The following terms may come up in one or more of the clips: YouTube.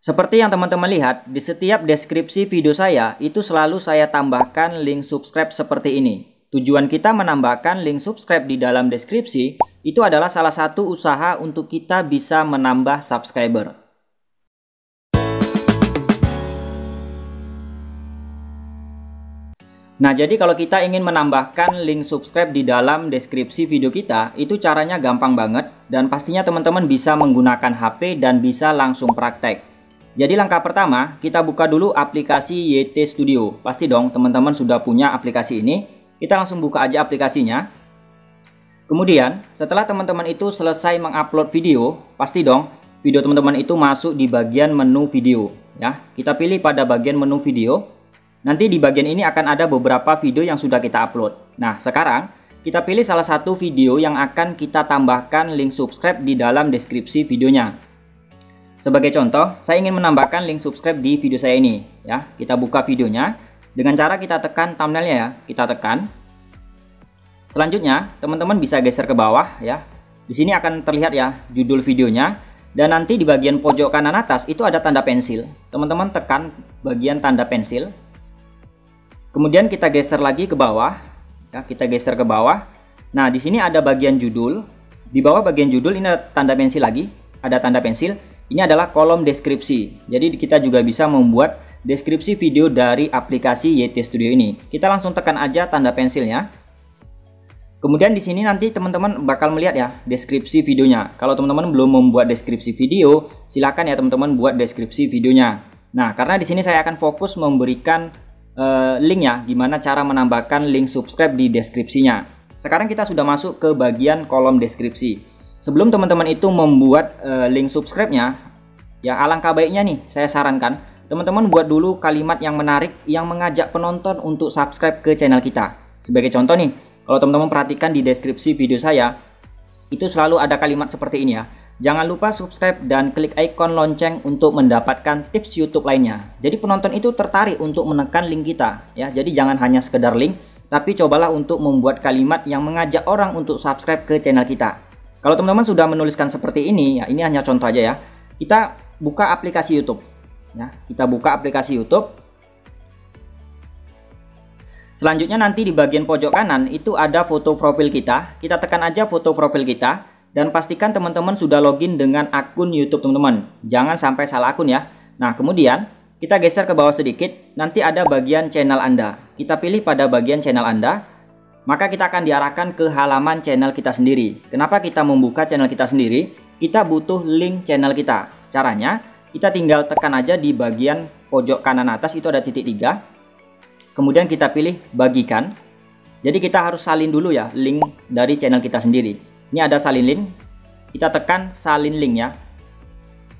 Seperti yang teman-teman lihat, di setiap deskripsi video saya itu selalu saya tambahkan link subscribe seperti ini. Tujuan kita menambahkan link subscribe di dalam deskripsi itu adalah salah satu usaha untuk kita bisa menambah subscriber. Nah, jadi kalau kita ingin menambahkan link subscribe di dalam deskripsi video kita, itu caranya gampang banget dan pastinya teman-teman bisa menggunakan HP dan bisa langsung praktek. Jadi langkah pertama, kita buka dulu aplikasi YT Studio. Pasti dong teman-teman sudah punya aplikasi ini. Kita langsung buka aja aplikasinya. Kemudian setelah teman-teman itu selesai mengupload video, pasti dong video teman-teman itu masuk di bagian menu video. Ya, kita pilih pada bagian menu video. Nanti di bagian ini akan ada beberapa video yang sudah kita upload. Nah, sekarang kita pilih salah satu video yang akan kita tambahkan link subscribe di dalam deskripsi videonya. Sebagai contoh, saya ingin menambahkan link subscribe di video saya ini. Ya, kita buka videonya dengan cara kita tekan thumbnailnya ya. Kita tekan. Selanjutnya, teman-teman bisa geser ke bawah ya. Di sini akan terlihat ya judul videonya. Dan nanti di bagian pojok kanan atas itu ada tanda pensil. Teman-teman tekan bagian tanda pensil. Kemudian kita geser lagi ke bawah. Ya, kita geser ke bawah. Nah, di sini ada bagian judul. Di bawah bagian judul ini ada tanda pensil lagi. Ada tanda pensil. Ini adalah kolom deskripsi. Jadi kita juga bisa membuat deskripsi video dari aplikasi YT Studio ini. Kita langsung tekan aja tanda pensilnya. Kemudian di sini nanti teman-teman bakal melihat ya deskripsi videonya. Kalau teman-teman belum membuat deskripsi video, silakan ya teman-teman buat deskripsi videonya. Nah, karena di sini saya akan fokus memberikan linknya, gimana cara menambahkan link subscribe di deskripsinya. Sekarang kita sudah masuk ke bagian kolom deskripsi. Sebelum teman-teman itu membuat link subscribe-nya, ya alangkah baiknya nih, saya sarankan teman-teman buat dulu kalimat yang menarik yang mengajak penonton untuk subscribe ke channel kita. Sebagai contoh nih, kalau teman-teman perhatikan di deskripsi video saya, itu selalu ada kalimat seperti ini ya. Jangan lupa subscribe dan klik ikon lonceng untuk mendapatkan tips YouTube lainnya. Jadi penonton itu tertarik untuk menekan link kita ya. Jadi jangan hanya sekedar link, tapi cobalah untuk membuat kalimat yang mengajak orang untuk subscribe ke channel kita. Kalau teman-teman sudah menuliskan seperti ini, ya ini hanya contoh aja ya. Kita buka aplikasi YouTube. Ya, kita buka aplikasi YouTube. Selanjutnya nanti di bagian pojok kanan itu ada foto profil kita. Kita tekan aja foto profil kita dan pastikan teman-teman sudah login dengan akun YouTube teman-teman. Jangan sampai salah akun ya. Nah, kemudian kita geser ke bawah sedikit. Nanti ada bagian channel Anda. Kita pilih pada bagian channel Anda. Maka kita akan diarahkan ke halaman channel kita sendiri. Kenapa kita membuka channel kita sendiri? Kita butuh link channel kita. Caranya, kita tinggal tekan aja di bagian pojok kanan atas itu ada titik 3. Kemudian kita pilih bagikan. Jadi kita harus salin dulu ya link dari channel kita sendiri. Ini ada salin link. Kita tekan salin linknya.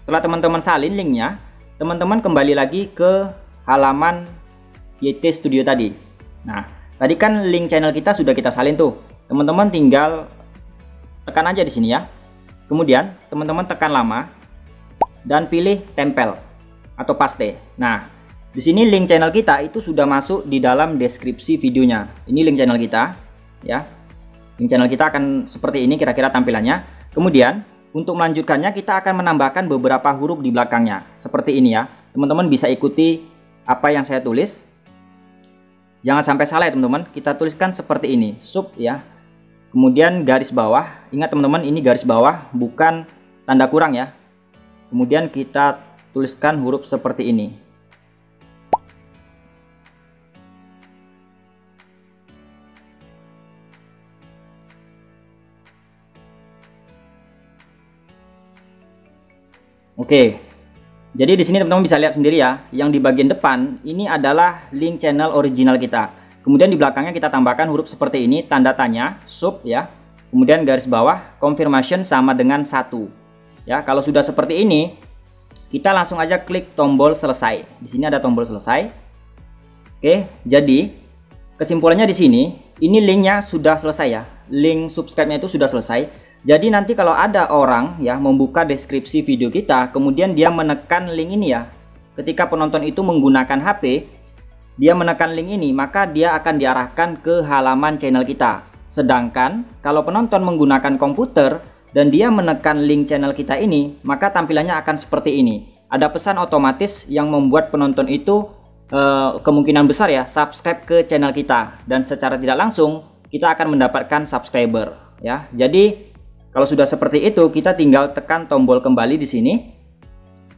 Setelah teman-teman salin linknya, teman-teman kembali lagi ke halaman YT Studio tadi. Nah, tadi kan link channel kita sudah kita salin tuh. Teman-teman tinggal tekan aja di sini ya. Kemudian teman-teman tekan lama dan pilih tempel atau paste. Nah, di sini link channel kita itu sudah masuk di dalam deskripsi videonya. Ini link channel kita ya. Link channel kita akan seperti ini kira-kira tampilannya. Kemudian untuk melanjutkannya kita akan menambahkan beberapa huruf di belakangnya. Seperti ini ya. Teman-teman bisa ikuti apa yang saya tulis. Jangan sampai salah ya teman-teman, kita tuliskan seperti ini, sub ya. Kemudian garis bawah, ingat teman-teman ini garis bawah bukan tanda kurang ya. Kemudian kita tuliskan huruf seperti ini. Oke. Jadi di sini teman-teman bisa lihat sendiri ya, yang di bagian depan ini adalah link channel original kita. Kemudian di belakangnya kita tambahkan huruf seperti ini, tanda tanya, sub ya. Kemudian garis bawah, confirmation sama dengan 1. Ya, kalau sudah seperti ini, kita langsung aja klik tombol selesai. Di sini ada tombol selesai. Oke, jadi kesimpulannya di sini, ini linknya sudah selesai ya. Link subscribe-nya itu sudah selesai. Jadi nanti kalau ada orang ya membuka deskripsi video kita, kemudian dia menekan link ini ya. Ketika penonton itu menggunakan HP, dia menekan link ini, maka dia akan diarahkan ke halaman channel kita. Sedangkan kalau penonton menggunakan komputer dan dia menekan link channel kita ini, maka tampilannya akan seperti ini. ada pesan otomatis yang membuat penonton itu kemungkinan besar ya subscribe ke channel kita, dan secara tidak langsung kita akan mendapatkan subscriber ya. Jadi kalau sudah seperti itu, kita tinggal tekan tombol kembali di sini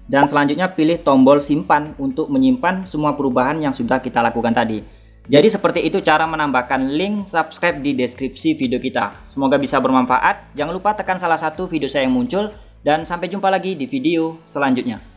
dan selanjutnya pilih tombol simpan untuk menyimpan semua perubahan yang sudah kita lakukan tadi. Jadi seperti itu cara menambahkan link subscribe di deskripsi video kita. Semoga bisa bermanfaat. Jangan lupa tekan salah satu video saya yang muncul, dan sampai jumpa lagi di video selanjutnya.